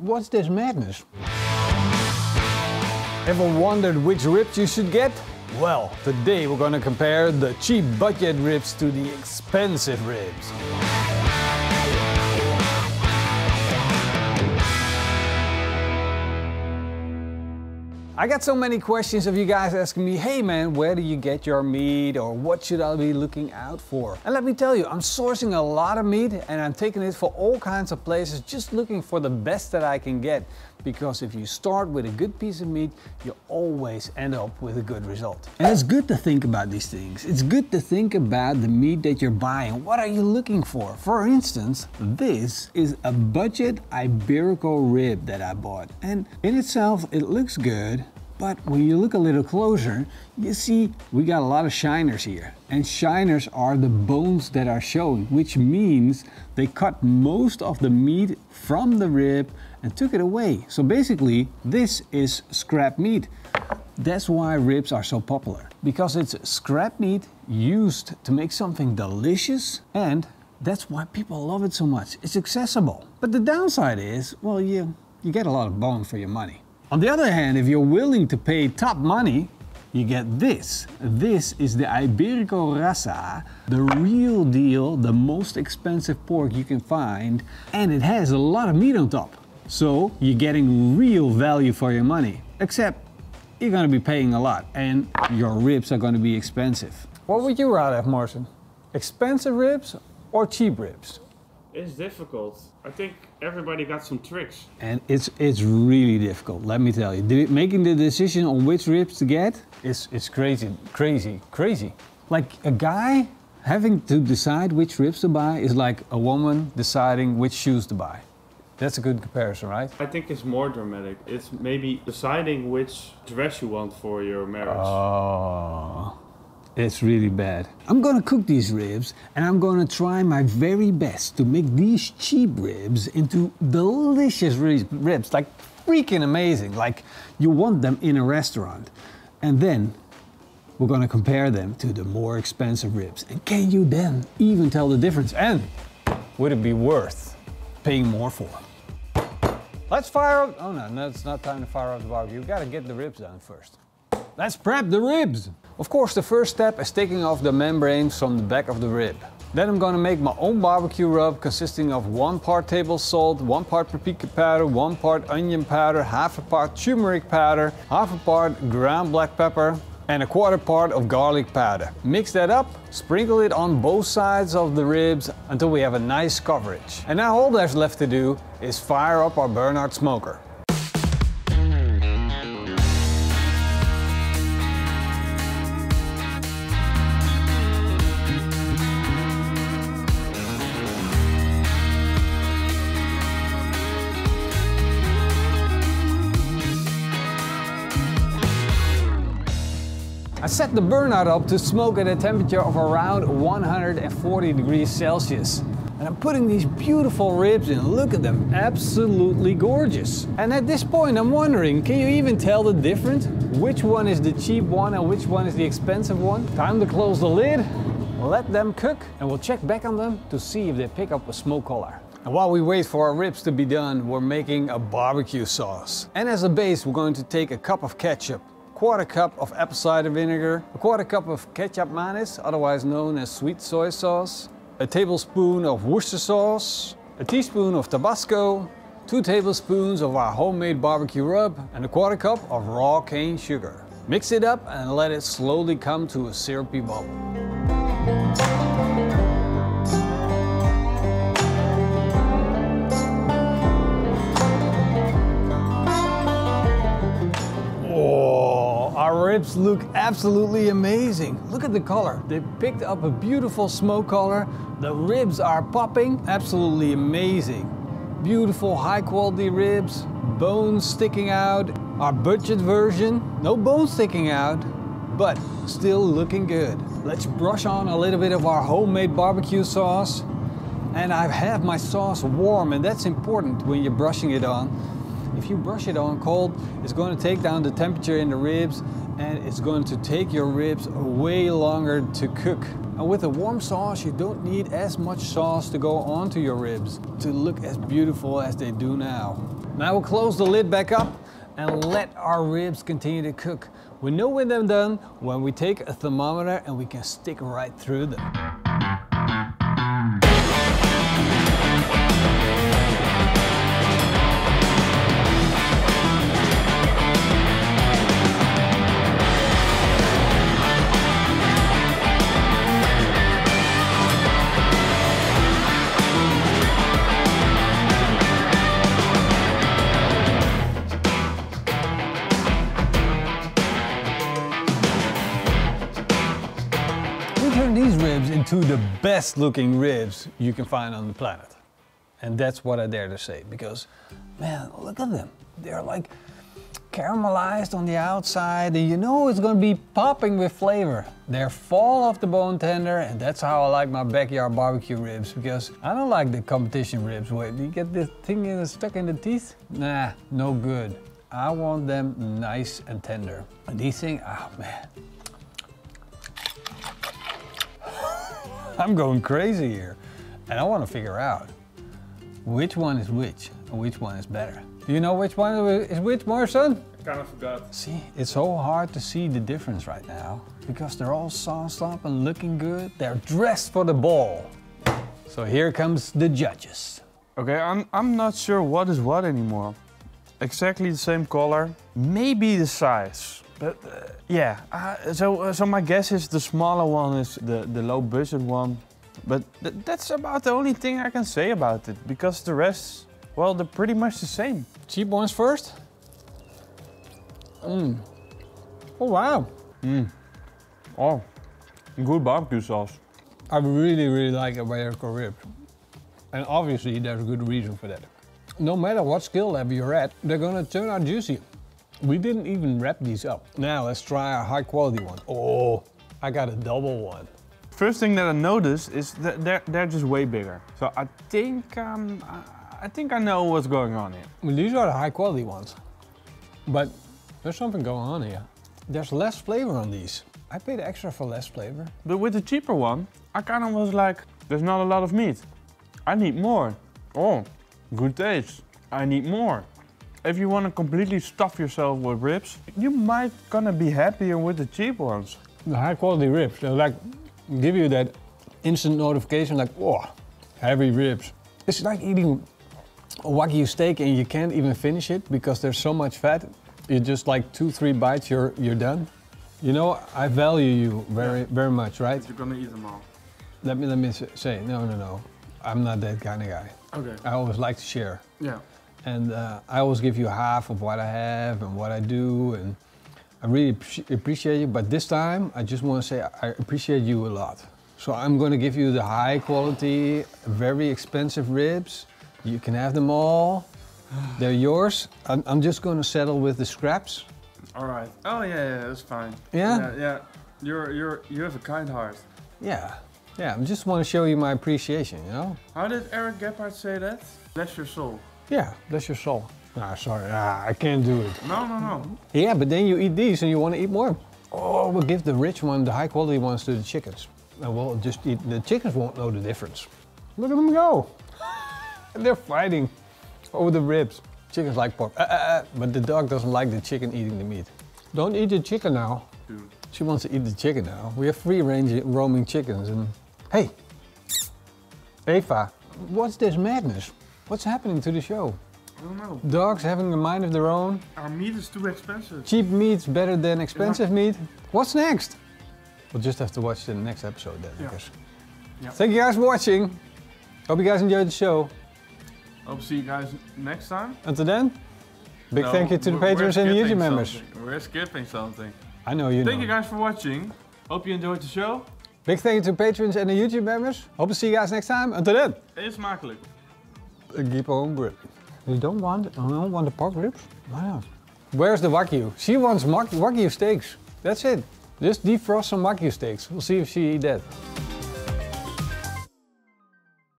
What's this madness? Ever wondered which ribs you should get? Well, today we're gonna compare the cheap budget ribs to the expensive ribs. I got so many questions of you guys asking me, hey man, where do you get your meat or what should I be looking out for? And let me tell you, I'm sourcing a lot of meat and I'm taking it for all kinds of places, just looking for the best that I can get. Because if you start with a good piece of meat, you always end up with a good result. And it's good to think about these things. It's good to think about the meat that you're buying. What are you looking for? For instance, this is a budget Iberico rib that I bought. And in itself, it looks good. But when you look a little closer, you see we got a lot of shiners here. And shiners are the bones that are shown, which means they cut most of the meat from the rib and took it away. So basically, this is scrap meat. That's why ribs are so popular. Because it's scrap meat used to make something delicious, and that's why people love it so much. It's accessible. But the downside is, well, you get a lot of bone for your money. On the other hand, if you're willing to pay top money, you get this. This is the Iberico Rasa, the real deal, the most expensive pork you can find, and it has a lot of meat on top. So you're getting real value for your money, except you're gonna be paying a lot and your ribs are gonna be expensive. What would you rather have, Morrison? Expensive ribs or cheap ribs? It's difficult. I think everybody got some tricks. And it's really difficult, let me tell you. Making the decision on which ribs to get is crazy, crazy, crazy. Like a guy having to decide which ribs to buy is like a woman deciding which shoes to buy. That's a good comparison, right? I think it's more dramatic. It's maybe deciding which dress you want for your marriage. Oh. It's really bad. I'm gonna cook these ribs and I'm gonna try my very best to make these cheap ribs into delicious ribs, like freaking amazing, like you want them in a restaurant. And then we're gonna compare them to the more expensive ribs. And can you then even tell the difference? And would it be worth paying more for? Let's fire up, oh no, it's not time to fire up the barbecue. You gotta get the ribs done first. Let's prep the ribs! Of course, the first step is taking off the membranes from the back of the rib. Then I'm gonna make my own barbecue rub consisting of 1 part table salt, 1 part paprika powder, 1 part onion powder, 1/2 part turmeric powder, 1/2 part ground black pepper, and 1/4 part of garlic powder. Mix that up, sprinkle it on both sides of the ribs until we have a nice coverage. And now all that's left to do is fire up our Burnhard smoker. I set the Burnhard up to smoke at a temperature of around 140 degrees Celsius. And I'm putting these beautiful ribs in, look at them, absolutely gorgeous. And at this point I'm wondering, can you even tell the difference? Which one is the cheap one and which one is the expensive one? Time to close the lid, let them cook, and we'll check back on them to see if they pick up a smoke color. And while we wait for our ribs to be done, we're making a barbecue sauce. And as a base we're going to take a cup of ketchup, 1/4 cup of apple cider vinegar, 1/4 cup of ketchup manis, otherwise known as sweet soy sauce, 1 tablespoon of Worcestershire sauce, 1 teaspoon of Tabasco, 2 tablespoons of our homemade barbecue rub, and 1/4 cup of raw cane sugar. Mix it up and let it slowly come to a syrupy bubble. Ribs look absolutely amazing. Look at the color. They picked up a beautiful smoke color. The ribs are popping. Absolutely amazing. Beautiful high quality ribs. Bones sticking out. Our budget version. No bones sticking out, but still looking good. Let's brush on a little bit of our homemade barbecue sauce. And I have my sauce warm, and that's important when you're brushing it on. If you brush it on cold, it's going to take down the temperature in the ribs and it's going to take your ribs way longer to cook. And with a warm sauce, you don't need as much sauce to go onto your ribs to look as beautiful as they do now. Now we'll close the lid back up and let our ribs continue to cook. We know when they're done when we take a thermometer and we can stick right through them. Into the best looking ribs you can find on the planet. And that's what I dare to say, because man, look at them. They're like caramelized on the outside and you know it's gonna be popping with flavor. They're fall off the bone tender, and that's how I like my backyard barbecue ribs, because I don't like the competition ribs. Wait, you get this thing stuck in the teeth? Nah, no good. I want them nice and tender. And these things, oh man. I'm going crazy here, and I want to figure out which one is which and which one is better. Do you know which one is which, Morrison? I kind of forgot. See, it's so hard to see the difference right now because they're all sauced up and looking good. They're dressed for the ball. So here comes the judges. Okay, I'm not sure what is what anymore. Exactly the same color, maybe the size. But yeah, so my guess is the smaller one is the low budget one. But that's about the only thing I can say about it, because the rest, well, they're pretty much the same. Cheap ones first. Oh wow. Oh, good barbecue sauce. I really like Iberico rib. And obviously there's a good reason for that. No matter what skill level you're at, they're gonna turn out juicy. We didn't even wrap these up. Now let's try our high quality one. Oh, I got a double one. First thing that I noticed is that they're just way bigger. So I think I know what's going on here. Well, these are the high quality ones, but there's something going on here. There's less flavor on these. I paid extra for less flavor. But with the cheaper one, I kind of was like, there's not a lot of meat. I need more. Oh, good taste. I need more. If you want to completely stuff yourself with ribs, you might gonna be happier with the cheap ones. The high quality ribs, they like give you that instant notification like, oh, heavy ribs. It's like eating a Wagyu steak and you can't even finish it because there's so much fat. You just like 2-3 bites, you're done. You know, I value you very much, right? But you're gonna eat them all. Let me say, no. I'm not that kind of guy. Okay. I always like to share. Yeah. And I always give you half of what I have and what I do, and I really appreciate you, but this time I just want to say I appreciate you a lot. So I'm going to give you the high quality, very expensive ribs. You can have them all. They're yours. I'm just going to settle with the scraps. All right. Oh yeah, that's fine. Yeah? Yeah. You have a kind heart. Yeah. Yeah, I just want to show you my appreciation, you know? How did Eric Gephardt say that? Bless your soul. Yeah, bless your soul. Ah, sorry, I can't do it. No. Yeah, but then you eat these and you want to eat more. Oh, we'll give the rich one, the high quality ones to the chickens. And we'll just eat, the chickens won't know the difference. Look at them go. They're fighting over the ribs. Chickens like pork, but the dog doesn't like the chicken eating the meat. Don't eat the chicken now. Dude. She wants to eat the chicken now. We have free range roaming chickens and... Hey, Eva, what's this madness? What's happening to the show? I don't know. Dogs having a mind of their own. Our meat is too expensive. Cheap meat's better than expensive meat. What's next? We'll just have to watch the next episode then. Yeah. Yeah. Thank you guys for watching. Hope you guys enjoyed the show. Hope to see you guys next time. Until then, big thank you to the patrons and the YouTube members. We're skipping something. I know you know. Thank you guys for watching. Hope you enjoyed the show. Big thank you to patrons and the YouTube members. Hope to see you guys next time. Until then. Eet smakelijk. Gephardt rib. You don't want the pork ribs? Why not? Where's the Wagyu? She wants Wagyu steaks. That's it. Just defrost some Wagyu steaks. We'll see if she eats that.